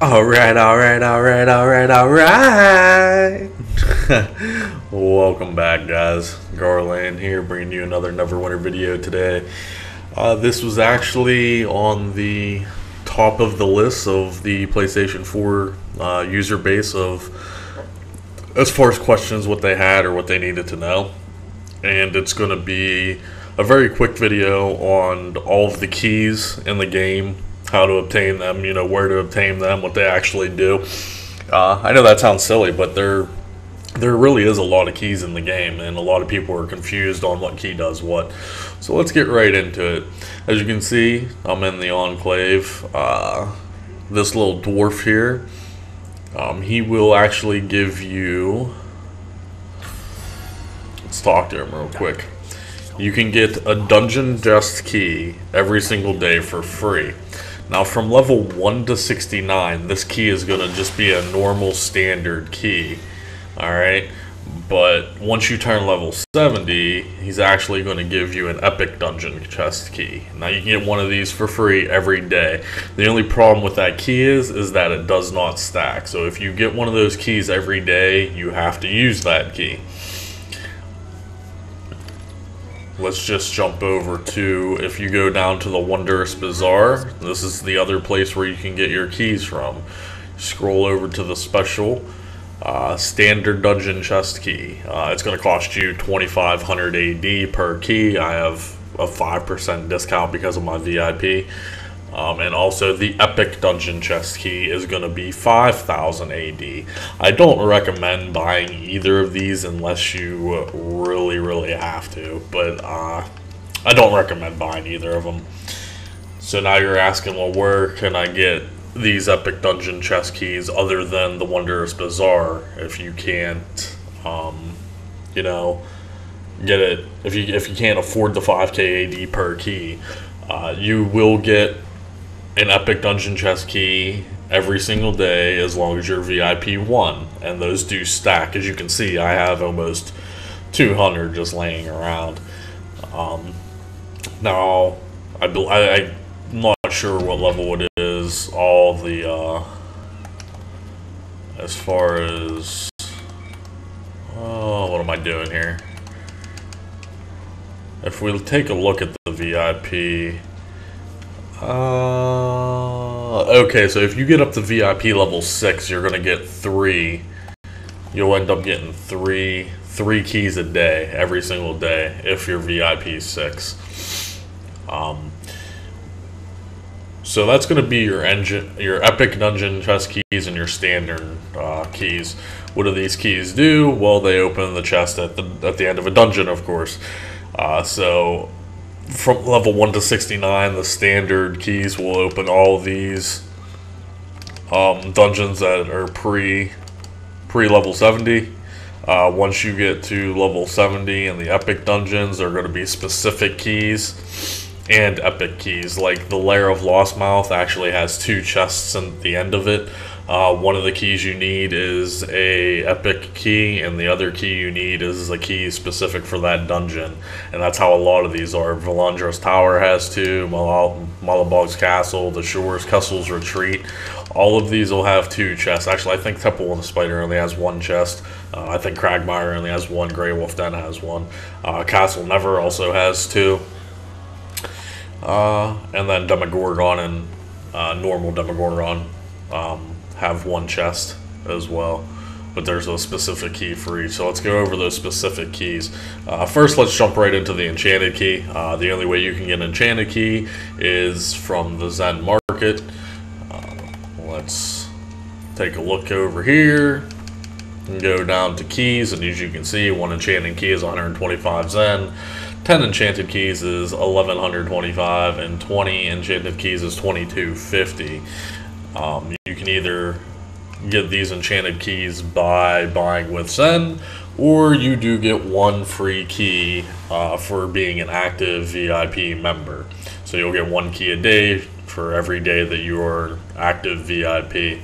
Alright. Welcome back, guys. Garland here, bringing you another Neverwinter video today. This was actually on the top of the list of the PlayStation 4 user base of as far as questions what they had or what they needed to know. And it's going to be a very quick video on all of the keys in the game. How to obtain them, you know, where to obtain them, what they actually do. I know that sounds silly, but there really is a lot of keys in the game, and a lot of people are confused on what key does what. So let's get right into it. As you can see, I'm in the Enclave. This little dwarf here, he will actually give you... Let's talk to him real quick. You can get a dungeon chest key every single day for free. Now, from level 1 to 69, this key is going to just be a normal standard key, alright? But once you turn level 70, he's actually going to give you an epic dungeon chest key. Now, you can get one of these for free every day. The only problem with that key is that it does not stack. So if you get one of those keys every day, you have to use that key. Let's just jump over to, if you go down to the Wondrous Bazaar, this is the other place where you can get your keys from. Scroll over to the special standard dungeon chest key. It's going to cost you 2500 AD per key. I have a 5% discount because of my VIP. And also the epic dungeon chest key is going to be 5000 AD. I don't recommend buying either of these unless you really have to, but I don't recommend buying either of them. So now you're asking, well, where can I get these epic dungeon chest keys other than the Wondrous Bazaar if you can't, you know, get it, if you can't afford the 5k AD per key? You will get an epic dungeon chest key every single day as long as you're VIP 1, and those do stack. As you can see, I have almost 200 just laying around. Now I'm not sure what level it is, all the as far as, oh, what am I doing here? If we'll take a look at the VIP, okay, so if you get up to VIP level 6, you're gonna get 3. You'll end up getting three keys a day, every single day, if you're VIP 6. So that's gonna be your epic dungeon chest keys and your standard keys. What do these keys do? Well, they open the chest at the end of a dungeon, of course. So from level 1 to 69, the standard keys will open all these dungeons that are pre level 70. Once you get to level 70 in the epic dungeons, there are going to be specific keys and epic keys. Like the Lair of Lostmauth actually has 2 chests at the end of it. One of the keys you need is a epic key, and the other key you need is a key specific for that dungeon. And that's how a lot of these are. Valindra's Tower has 2, Malabog's Castle, the Shores, Kessel's Retreat. All of these will have 2 chests. Actually, I think Temple of the Spider only has 1 chest. I think Kragmire only has 1. Gray Wolf Den has 1. Castle Never also has 2. And then Demogorgon and normal Demogorgon have 1 chest as well, but there's a specific key for each. So let's go over those specific keys. First, let's jump right into the enchanted key. The only way you can get an enchanted key is from the Zen market. Let's take a look over here and go down to keys, and as you can see, 1 enchanted key is 125 Zen, 10 enchanted keys is 1125, and 20 enchanted keys is 2250. You can either get these enchanted keys by buying with Zen, or you do get 1 free key for being an active VIP member. So you'll get 1 key a day for every day that you are active VIP.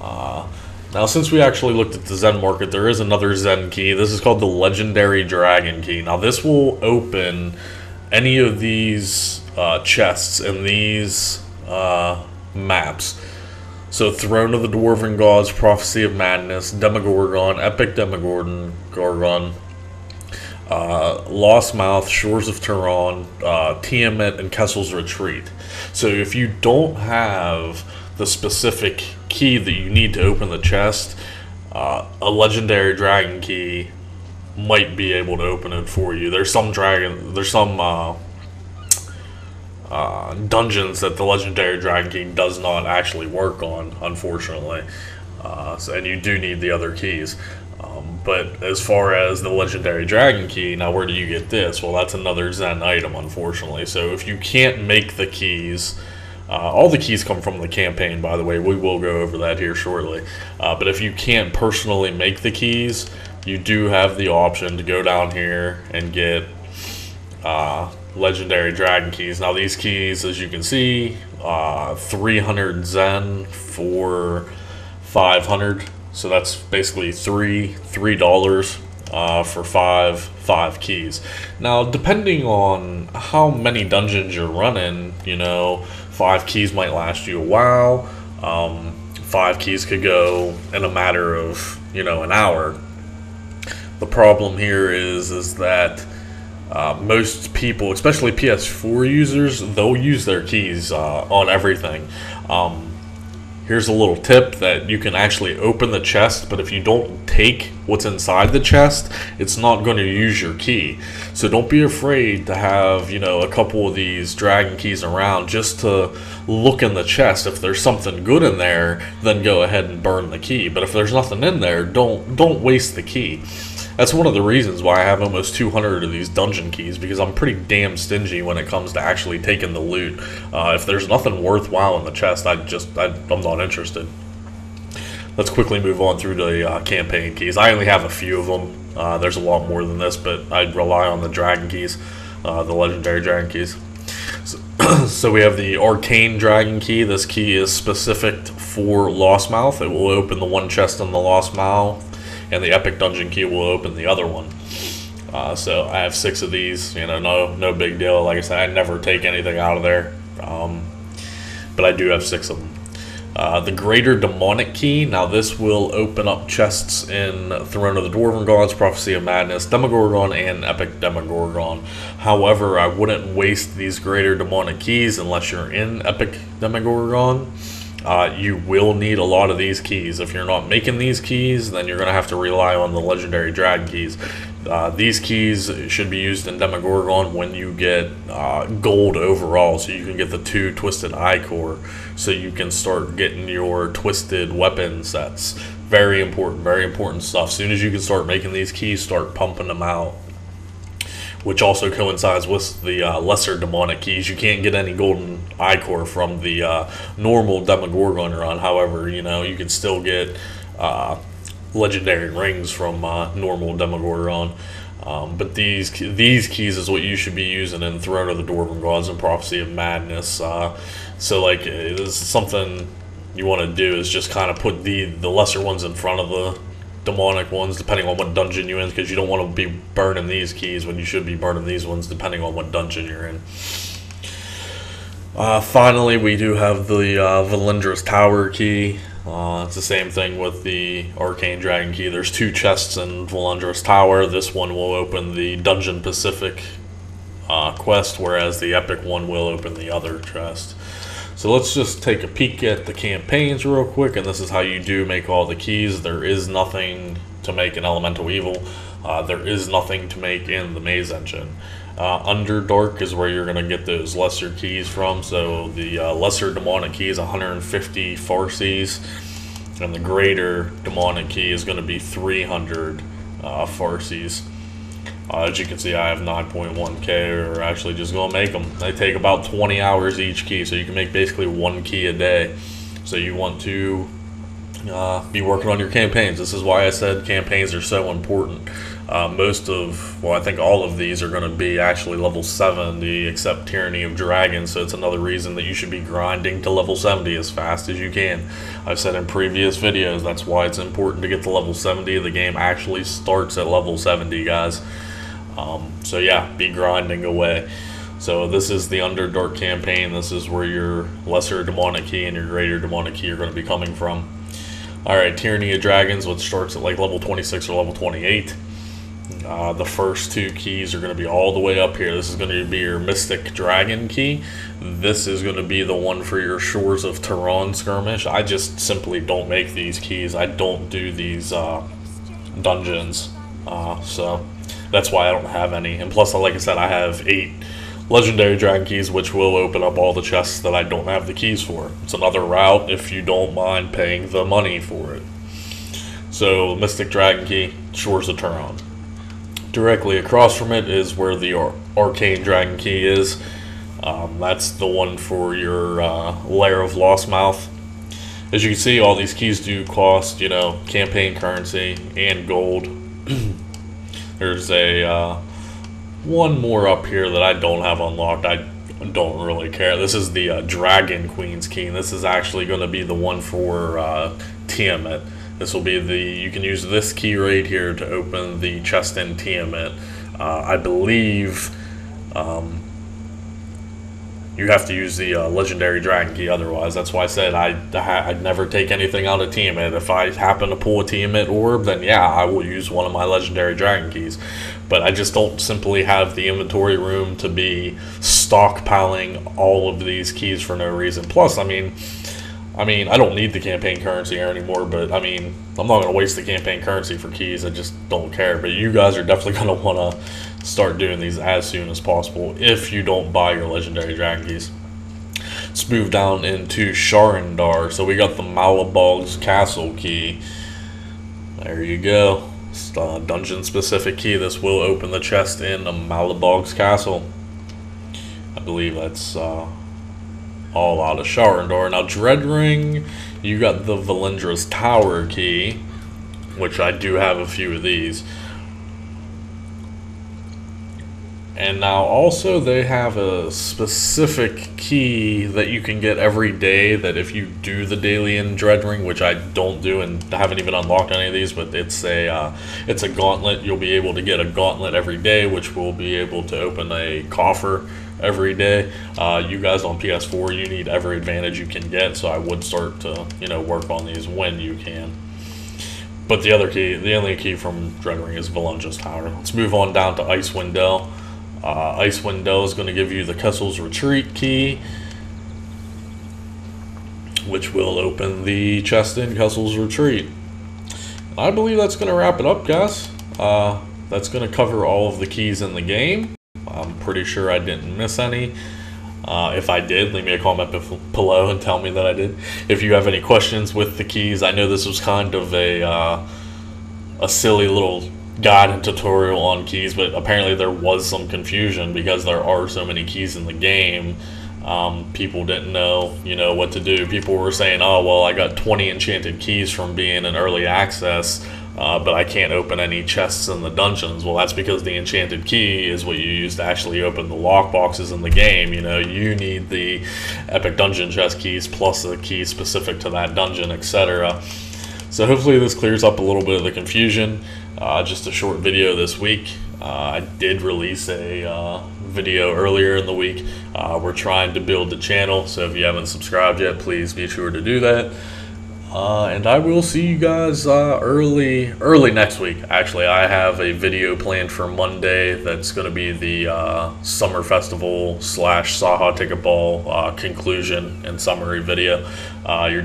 Now, since we actually looked at the Zen market, there is another Zen key. This is called the Legendary Dragon Key. Now, this will open any of these chests and these maps. So Throne of the Dwarven Gods, Prophecy of Madness, Demogorgon, Epic Demogorgon, Lostmauth, Shores of Tehran, Tiamat, and Kessel's Retreat. So if you don't have the specific key that you need to open the chest, a Legendary Dragon Key might be able to open it for you. There's some dungeons that the Legendary Dragon Key does not actually work on, unfortunately, and you do need the other keys. But as far as the Legendary Dragon Key, now where do you get this? Well, that's another Zen item, unfortunately. So if you can't make the keys, all the keys come from the campaign, by the way. We will go over that here shortly. But if you can't personally make the keys, you do have the option to go down here and get Legendary Dragon Keys. Now these keys, as you can see, 300 Zen for 500. So that's basically $3 for five keys. Now, depending on how many dungeons you're running, you know, 5 keys might last you a while. 5 keys could go in a matter of, you know, an hour. The problem here is that most people, especially PS4 users, they'll use their keys on everything. Here's a little tip that you can actually open the chest, but if you don't take what's inside the chest, it's not going to use your key. So don't be afraid to have, you know, a couple of these dragon keys around just to look in the chest. If there's something good in there, then go ahead and burn the key. But if there's nothing in there, don't waste the key. That's one of the reasons why I have almost 200 of these dungeon keys, because I'm pretty damn stingy when it comes to actually taking the loot. If there's nothing worthwhile in the chest, I'm not interested. Let's quickly move on through the campaign keys. I only have a few of them. There's a lot more than this, but I'd rely on the dragon keys, the legendary dragon keys. So we have the Arcane Dragon Key. This key is specific for Lostmouth. It will open the one chest in the Lostmouth, and the Epic Dungeon Key will open the other one. So I have 6 of these, you know, no big deal. Like I said, I never take anything out of there, but I do have 6 of them. The Greater Demonic Key, now this will open up chests in Throne of the Dwarven Gods, Prophecy of Madness, Demogorgon, and Epic Demogorgon. However, I wouldn't waste these Greater Demonic Keys unless you're in Epic Demogorgon. You will need a lot of these keys. If you're not making these keys, then you're going to have to rely on the Legendary Dragon Keys. These keys should be used in Demogorgon when you get gold overall, so you can get the 2 Twisted Eye Core, so you can start getting your Twisted Weapon sets. Very important stuff. As soon as you can start making these keys, start pumping them out, which also coincides with the lesser demonic keys. You can't get any golden ichor from the normal Demogorgon run. However, you know, you can still get legendary rings from normal Demogorgon. But these keys is what you should be using in Throne of the Dwarven Gods and Prophecy of Madness. So like, this is something you want to do, is just kind of put the lesser ones in front of the demonic ones, depending on what dungeon you're in, because you don't want to be burning these keys when you should be burning these ones, depending on what dungeon you're in. Finally, we do have the Valindra's Tower key. It's the same thing with the Arcane Dragon Key. There's 2 chests in Valindra's Tower. This one will open the Dungeon Pacific quest, whereas the Epic one will open the other chest. So let's just take a peek at the campaigns real quick, and this is how you do make all the keys. There is nothing to make in Elemental Evil. There is nothing to make in the Maze Engine. Underdark is where you're going to get those lesser keys from. So the Lesser Demonic Key is 150 Farseas, and the Greater Demonic Key is going to be 300 Farseas. As you can see, I have 9.1k, or actually just gonna make them. They take about 20 hours each key, so you can make basically 1 key a day. So you want to be working on your campaigns. This is why I said campaigns are so important. I think all of these are gonna be actually level 70, except Tyranny of Dragons, so it's another reason that you should be grinding to level 70 as fast as you can. I've said in previous videos, that's why it's important to get to level 70. The game actually starts at level 70, guys. So yeah, be grinding away. So this is the Underdark campaign. This is where your Lesser Demonic Key and your Greater Demonic Key are going to be coming from. Alright, Tyranny of Dragons, which starts at like level 26 or level 28. The first two keys are going to be all the way up here. This is going to be your Mystic Dragon Key. This is going to be the one for your Shores of Tehran skirmish. I just simply don't make these keys. I don't do these dungeons. So that's why I don't have any. And plus, like I said, I have 8 Legendary Dragon Keys, which will open up all the chests that I don't have the keys for. It's another route if you don't mind paying the money for it. So, Mystic Dragon Key, Shores of Tehran. Directly across from it is where the Arcane Dragon Key is. That's the one for your Lair of Lostmauth. As you can see, all these keys do cost, you know, campaign currency and gold. There's a one more up here that I don't have unlocked. I don't really care. This is the Dragon Queen's Key. This is actually going to be the one for Tiamat. This will be the, you can use this key right here to open the chest in Tiamat. I believe you have to use the Legendary Dragon Key otherwise. That's why I said I'd never take anything out of Tiamat. If I happen to pull a Tiamat orb, then yeah, I will use one of my Legendary Dragon Keys. But I just don't simply have the inventory room to be stockpiling all of these keys for no reason. Plus, I mean, I don't need the campaign currency anymore, but I mean, I'm not going to waste the campaign currency for keys. I just don't care. But you guys are definitely going to want to start doing these as soon as possible if you don't buy your Legendary Dragon Keys. Let's move down into Sharandar. So we got the Malabog's Castle key. There you go. It's a dungeon-specific key. This will open the chest in the Malabog's Castle. I believe that's... all out of Sharandar. Now, Dread Ring, you got the Valindra's Tower key, which I do have a few of these. And now, also, they have a specific key that you can get every day that if you do the daily in Dread Ring, which I don't do and haven't even unlocked any of these, but it's a gauntlet. You'll be able to get a gauntlet every day, which will be able to open a coffer every day. You guys on PS4, you need every advantage you can get, so I would start to, you know, work on these when you can. But the other key, the only key from Dread Ring is Valindra's Tower. Let's move on down to Icewind Dale. Icewind Dale is going to give you the Kessel's Retreat key, which will open the chest in Kessel's Retreat. And I believe that's going to wrap it up, guys. That's going to cover all of the keys in the game. I'm pretty sure I didn't miss any. If I did, leave me a comment below and tell me that I did. If you have any questions with the keys, I know this was kind of a silly little guide and tutorial on keys, but apparently there was some confusion because there are so many keys in the game. People didn't know, you know, what to do. People were saying, oh, well, I got 20 enchanted keys from being in early access. But I can't open any chests in the dungeons. Well, that's because the enchanted key is what you use to actually open the lock boxes in the game. You know, you need the epic dungeon chest keys plus the key specific to that dungeon, etc. So hopefully this clears up a little bit of the confusion. Just a short video this week. I did release a video earlier in the week. We're trying to build the channel, so if you haven't subscribed yet, please be sure to do that. And I will see you guys early next week. Actually, I have a video planned for Monday that's going to be the Summer Festival / Saha Ticketball conclusion and summary video. You're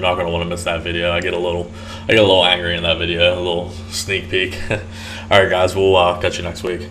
not going to want to miss that video. I get a little angry in that video, a little sneak peek. All right, guys, we'll catch you next week.